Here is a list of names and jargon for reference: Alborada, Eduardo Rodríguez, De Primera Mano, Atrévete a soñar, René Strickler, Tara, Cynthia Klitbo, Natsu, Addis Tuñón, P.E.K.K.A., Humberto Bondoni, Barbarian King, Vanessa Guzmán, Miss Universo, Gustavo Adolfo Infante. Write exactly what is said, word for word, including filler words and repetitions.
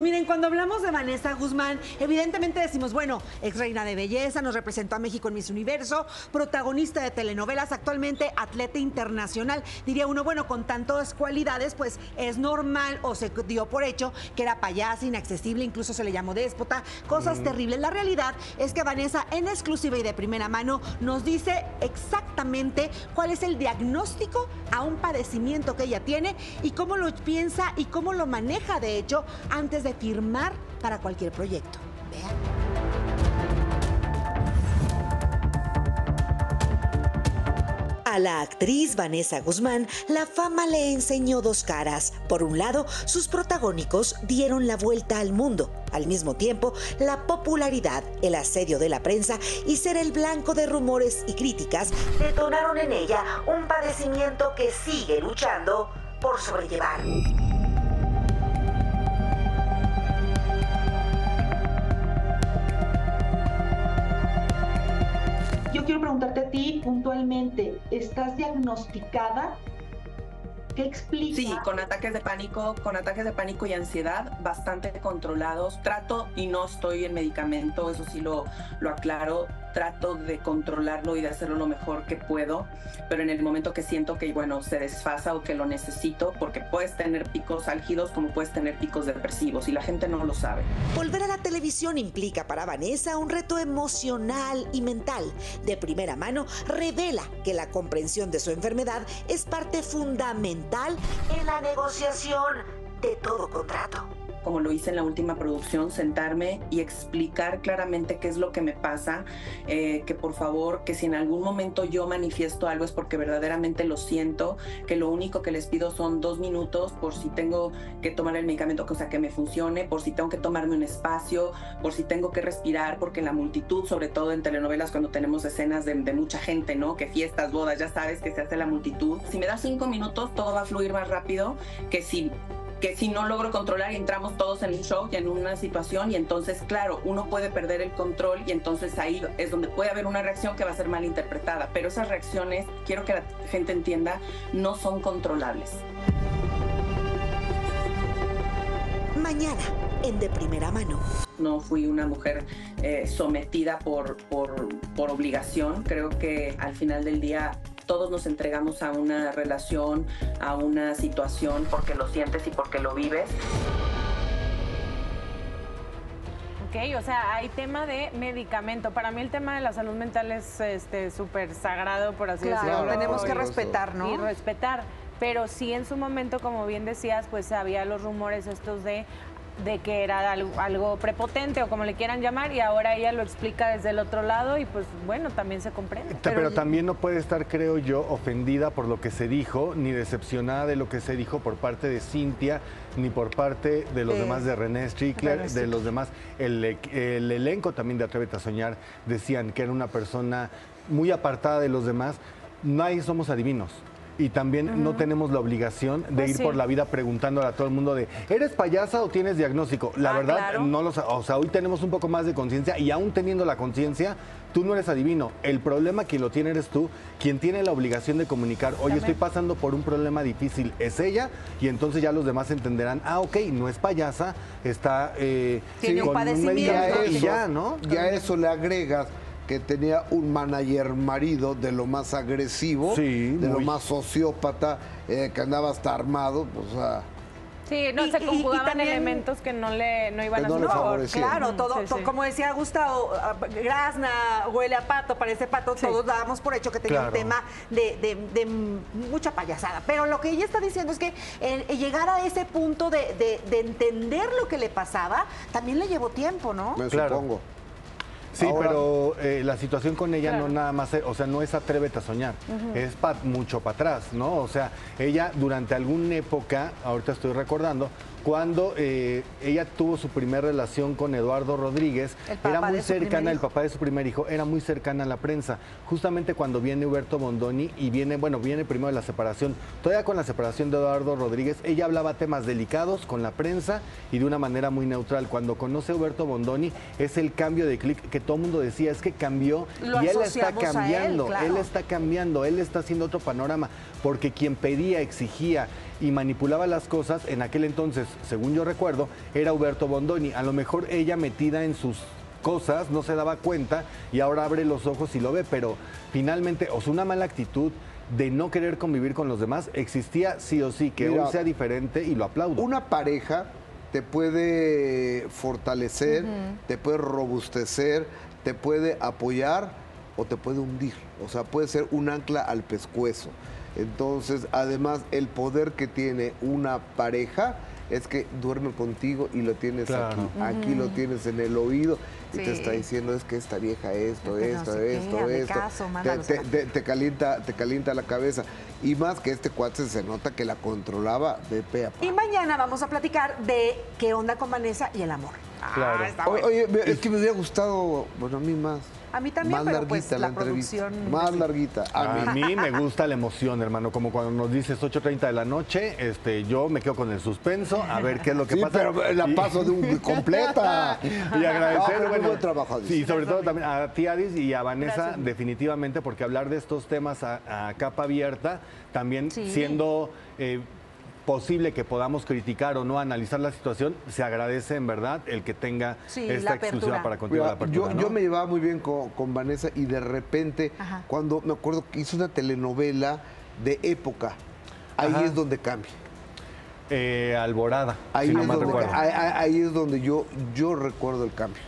Miren, cuando hablamos de Vanessa Guzmán, evidentemente decimos, bueno, ex reina de belleza, nos representó a México en Miss Universo, protagonista de telenovelas, actualmente atleta internacional. Diría uno, bueno, con tantas cualidades, pues es normal o se dio por hecho que era payasa, inaccesible, incluso se le llamó déspota, cosas mm. terribles. La realidad es que Vanessa, en exclusiva y de primera mano, nos dice exactamente cuál es el diagnóstico a un padecimiento que ella tiene y cómo lo piensa y cómo lo maneja, de hecho, antes de de firmar para cualquier proyecto. Vean. A la actriz Vanessa Guzmán, la fama le enseñó dos caras. Por un lado, sus protagónicos dieron la vuelta al mundo. Al mismo tiempo, la popularidad, el asedio de la prensa y ser el blanco de rumores y críticas detonaron en ella un padecimiento que sigue luchando por sobrellevar. Yo quiero preguntarte a ti puntualmente, ¿estás diagnosticada? ¿Qué explica? Sí, con ataques de pánico, con ataques de pánico y ansiedad bastante controlados. Trato, y no estoy en medicamento, eso sí lo, lo aclaro, trato de controlarlo y de hacerlo lo mejor que puedo, pero en el momento que siento que, bueno, se desfasa o que lo necesito, porque puedes tener picos álgidos como puedes tener picos depresivos y la gente no lo sabe. Volver a la televisión implica para Vanessa un reto emocional y mental. De primera mano revela que la comprensión de su enfermedad es parte fundamental en la negociación de todo contrato. Como lo hice en la última producción, sentarme y explicar claramente qué es lo que me pasa, eh, que por favor, que si en algún momento yo manifiesto algo es porque verdaderamente lo siento, que lo único que les pido son dos minutos por si tengo que tomar el medicamento, o sea, que me funcione, por si tengo que tomarme un espacio, por si tengo que respirar, porque la multitud, sobre todo en telenovelas cuando tenemos escenas de, de mucha gente, ¿no? Que fiestas, bodas, ya sabes que se hace la multitud. Si me das cinco minutos, todo va a fluir más rápido que si... que si no logro controlar, entramos todos en un show y en una situación y entonces, claro, uno puede perder el control y entonces ahí es donde puede haber una reacción que va a ser mal interpretada. Pero esas reacciones, quiero que la gente entienda, no son controlables. Mañana, en De Primera Mano. No fui una mujer eh, sometida por, por, por obligación. Creo que al final del día todos nos entregamos a una relación, a una situación, porque lo sientes y porque lo vives. Ok, o sea, hay tema de medicamento. Para mí el tema de la salud mental es este, súper sagrado, por así decirlo. Claro, tenemos que respetar, ¿no? Y respetar. Pero sí, en su momento, como bien decías, pues había los rumores estos de... de que era algo, algo prepotente o como le quieran llamar, y ahora ella lo explica desde el otro lado y pues bueno, también se comprende. Pero, pero también no puede estar, creo yo, ofendida por lo que se dijo, ni decepcionada de lo que se dijo por parte de Cynthia, ni por parte de los eh, demás, de René Strickler, de los demás. El, el elenco también de Atrévete a Soñar decían que era una persona muy apartada de los demás. Nadie somos adivinos. Y también uh-huh. no tenemos la obligación de pues ir sí. por la vida preguntándole a todo el mundo de ¿eres payasa o tienes diagnóstico? La ah, verdad, claro. no lo o sea, hoy tenemos un poco más de conciencia y aún teniendo la conciencia, tú no eres adivino. El problema, quien lo tiene eres tú, quien tiene la obligación de comunicar, oye, también estoy pasando por un problema difícil, es ella, y entonces ya los demás entenderán, ah, ok, no es payasa, está eh, tiene con un padecimiento. Y ya, ¿no? Ya a eso le agregas que tenía un manager marido de lo más agresivo, sí, de muy... lo más sociópata, eh, que andaba hasta armado, pues... Ah... Sí, no, y, se conjugaban y, y también, elementos que no le no iban a su favor. Claro, todo, sí, sí. todo, como decía Gustavo, grazna, huele a pato, parece pato, sí. todos dábamos por hecho que tenía claro. un tema de, de, de mucha payasada. Pero lo que ella está diciendo es que eh, llegar a ese punto de, de, de entender lo que le pasaba, también le llevó tiempo, ¿no? Me claro. supongo. Sí, ahora, pero eh, la situación con ella claro. no nada más, o sea, no es atrévete a soñar, uh-huh. es pa, mucho para atrás, ¿no? O sea, ella durante alguna época, ahorita estoy recordando, cuando eh, ella tuvo su primera relación con Eduardo Rodríguez, era muy cercana, el papá de su primer hijo, era muy cercana a la prensa. Justamente cuando viene Humberto Bondoni y viene, bueno, viene primero de la separación, todavía con la separación de Eduardo Rodríguez, ella hablaba temas delicados con la prensa y de una manera muy neutral. Cuando conoce a Humberto Bondoni, es el cambio de clic que todo el mundo decía, es que cambió y él está cambiando, él, claro. él está cambiando, él está haciendo otro panorama, porque quien pedía, exigía, y manipulaba las cosas, en aquel entonces, según yo recuerdo, era Humberto Bondoni. A lo mejor ella, metida en sus cosas, no se daba cuenta y ahora abre los ojos y lo ve, pero finalmente, o sea, una mala actitud de no querer convivir con los demás existía sí o sí, que mira, hoy sea diferente y lo aplaudo. Una pareja te puede fortalecer, uh-huh, te puede robustecer, te puede apoyar o te puede hundir, o sea, puede ser un ancla al pescuezo. Entonces, además, el poder que tiene una pareja es que duerme contigo y lo tienes, claro, aquí, uh-huh, aquí lo tienes en el oído, sí, y te está diciendo, es que esta vieja esto, no, esto, no, si esto, queda, esto, caso, te, te, te, te, calienta, te calienta la cabeza. Y más que este cuate se nota que la controlaba de pe a pa. Y mañana vamos a platicar de qué onda con Vanessa y el amor. Claro. Ah, está bueno. Oye, es que me hubiera gustado, bueno, a mí más. A mí también, más pero larguita, pues, la, la producción... Más larguita. A mí. a mí me gusta la emoción, hermano. Como cuando nos dices ocho treinta de la noche, este, yo me quedo con el suspenso, a ver qué es lo que sí, pasa. Pero la paso de un, completa. Y agradecer, no, bueno, trabajo, y sobre todo también a ti, Adis, y a Vanessa, gracias, definitivamente, porque hablar de estos temas a, a capa abierta, también sí, siendo... Eh, posible que podamos criticar o no analizar la situación, se agradece en verdad el que tenga sí, esta exclusiva para continuar la apertura, yo, ¿no? Yo me llevaba muy bien con, con Vanessa y de repente, ajá, cuando me acuerdo que hizo una telenovela de época, ahí, ajá, es donde cambia. Eh, Alborada, ahí, si no mal recuerdo. Ahí, ahí es donde yo, yo recuerdo el cambio.